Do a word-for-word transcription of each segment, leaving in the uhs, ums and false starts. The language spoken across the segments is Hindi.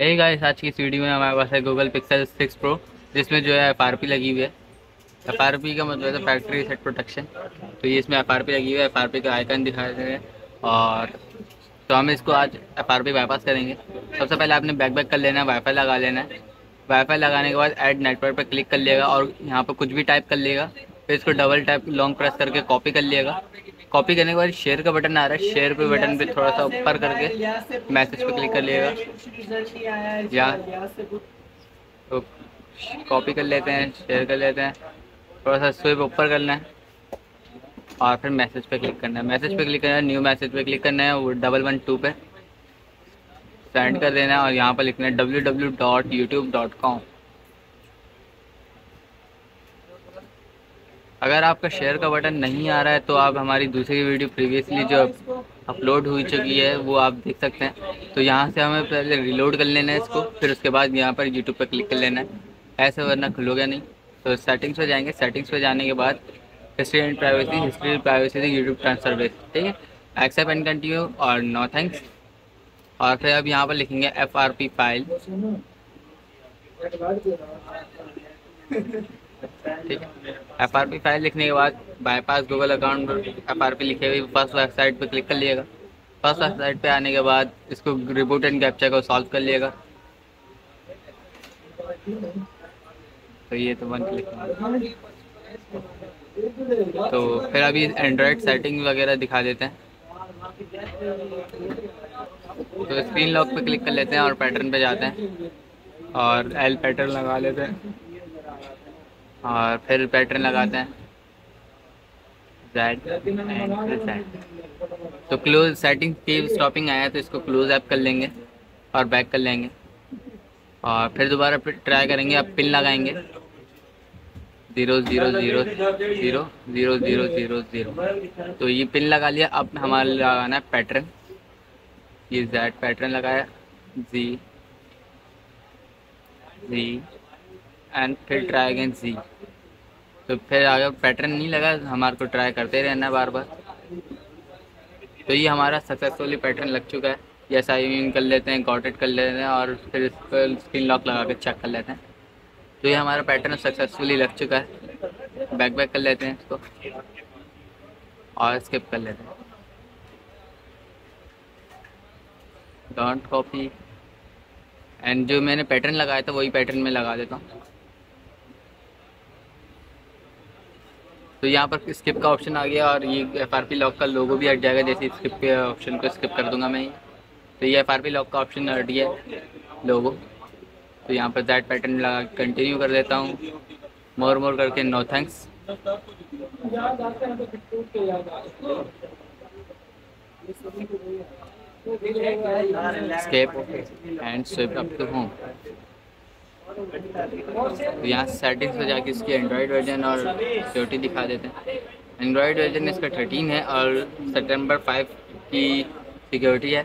यही गाइस आज की इस वीडियो में हमारे पास है गूगल पिक्सल सिक्स प्रो, जिसमें जो है एफ आर पी लगी हुई है। एफ आर पी का मतलब है फैक्ट्री सेट प्रोटेक्शन। तो ये इसमें एफ आर पी लगी हुई है, एफ आर पी का आइकन दिखा रहे हैं। और तो हम इसको आज एफ आर पी बाईपास करेंगे। सबसे पहले आपने बैक बैक कर लेना है, वाईफाई लगा लेना है। वाईफाई लगाने के बाद ऐड नेटवर्क पर क्लिक कर लिएगा और यहाँ पर कुछ भी टाइप कर लिएगा। फिर इसको डबल टाइप लॉन्ग प्रेस करके कॉपी कर लिएगा। कॉपी करने के बाद शेयर का बटन आ रहा है, शेयर पे बटन पे थोड़ा सा ऊपर करके मैसेज पे क्लिक कर लिएगा। यहाँ तो कॉपी कर लेते हैं, शेयर कर लेते हैं, थोड़ा सा स्विप ऊपर करना है और फिर मैसेज पे क्लिक करना है। मैसेज पे क्लिक करना है, न्यू मैसेज पे क्लिक करना है, वो डबल वन टू पे सेंड कर देना है। और यहाँ पर लिखना है W W W dot YouTube dot com. अगर आपका शेयर का बटन नहीं आ रहा है तो आप हमारी दूसरी वीडियो प्रीवियसली जो अपलोड हो चुकी है वो आप देख सकते हैं। तो यहाँ से हमें पहले रिलोड कर लेना है इसको, फिर उसके बाद यहाँ पर यूट्यूब पर क्लिक कर लेना है ऐसे, वरना खुलोगे नहीं। तो सेटिंग्स पे जाएंगे, सेटिंग्स पे जाने के बाद history and privacy, history and privacy YouTube transfer, ठीक है, एक्सेप्ट एंड कंटिन्यू और नो थैंक्स। और फिर अब यहाँ पर लिखेंगे एफ आर पी फाइल, ठीक है। एफ आर पी फाइल लिखने के बाद bypass Google account F R P लिखे हुए फर्स्ट वेबसाइट पे क्लिक कर लिएगा। फर्स्ट वेबसाइट पे आने के बाद इसको रिबूट एंड कैप्चा को सॉल्व कर लिएगा। तो ये तो वन क्लिक। तो फिर अभी एंड्रॉयड सेटिंग वगैरह दिखा देते हैं। तो स्क्रीन लॉक पे क्लिक कर लेते हैं और पैटर्न पे जाते हैं और एल पैटर्न लगा लेते हैं और फिर पैटर्न लगाते हैं जेड एंड फिर जेड। तो क्लोज सेटिंग की स्टॉपिंग आया तो इसको क्लोज ऐप कर लेंगे और बैक कर लेंगे और फिर दोबारा ट्राई करेंगे। अब पिन लगाएंगे zero zero zero zero zero zero zero zero. तो ये पिन लगा लिया। अब हमारा लगाना है पैटर्न, ये जेड पैटर्न लगाया, जी जी एंड फिर ट्राई अगेन जी। तो फिर अगर पैटर्न नहीं लगा तो हमारे को ट्राई करते रहना बार बार। तो ये हमारा सक्सेसफुली पैटर्न लग चुका है। ये साइन कर लेते हैं, गॉटेड कर लेते हैं और फिर इस पर स्क्रीन लॉक लगा के चेक कर लेते हैं। तो ये हमारा पैटर्न सक्सेसफुली लग चुका है। बैक बैक कर लेते हैं इसको और स्किप कर लेते हैं, डोंट कॉपी। एंड जो मैंने पैटर्न लगाया था वही पैटर्न में लगा देता हूँ। तो यहाँ पर स्किप का ऑप्शन आ गया और ये एफ आर पी लॉक का लोगो भी हट जाएगा जैसे स्किप के ऑप्शन को स्किप कर दूंगा मैं। तो ये एफ आर पी लॉक का ऑप्शन हट गया लोगो। तो यहाँ पर दैट पैटर्न लगा कंटिन्यू कर देता हूँ, मोर मोर करके no thanks. Skip and swipe up to home. तो यहाँ सेटिंग्स में जाके इसकी एंड्रॉयड वर्जन और सिक्योरिटी दिखा देते हैं। एंड्रॉयड वर्जन इसका थर्टीन है और सितंबर फाइव की सिक्योरिटी है।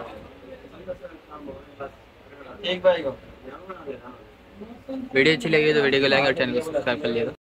वीडियो अच्छी लगी तो वीडियो को लाइक और चैनल को सब्सक्राइब कर लिएगा।